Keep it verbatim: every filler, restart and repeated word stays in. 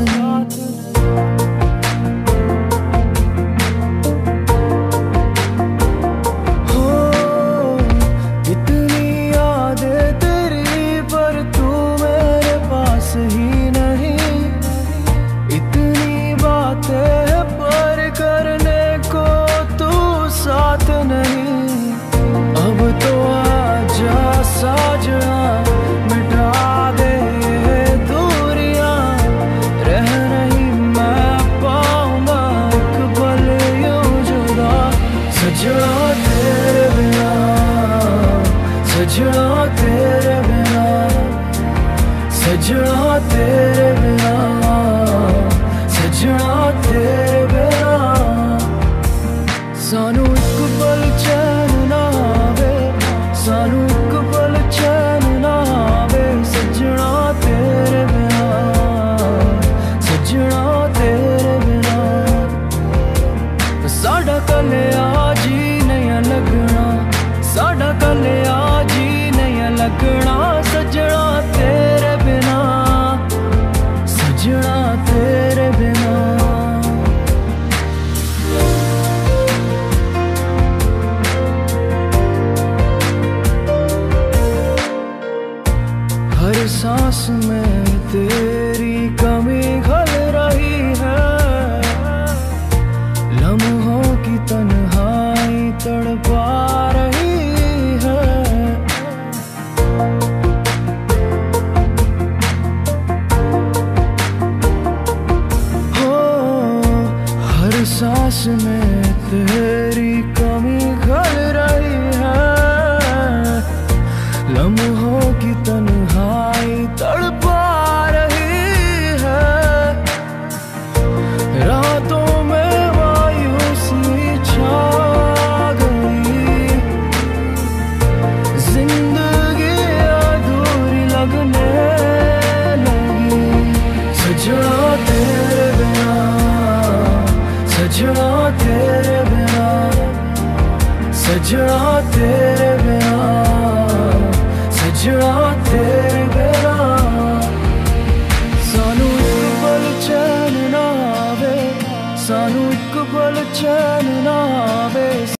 सजना तेरे बिना, सजना तेरे बिना, सजना तेरे बिना। सानू एक पल चैन ना आवे, सानू एक पल चैन ना आवे, सजना तेरे बिना, सजना तेरे बिना। साडा कलिया जी नहीं लगना, साडा कलिया लगना सजना तेरे बिना, सजना तेरे बिना। हर सांस में तेरी कमी घल रही है, लम्हों की तन्हाई तड़पा रही। सांस में तेरी कमी घल रही है, लम्हों की तन्हाई तड़पा रही है। रातों में मायूसी छा गई, जिंदगी अधूरी लगने लगी। सजना तेरे बिना, सजना तेरे बिना, सजना तेरे बिना, सजना तेरे बिना। सानू एक पल चैन ना आवे, सानू एक पल चैन ना आवे।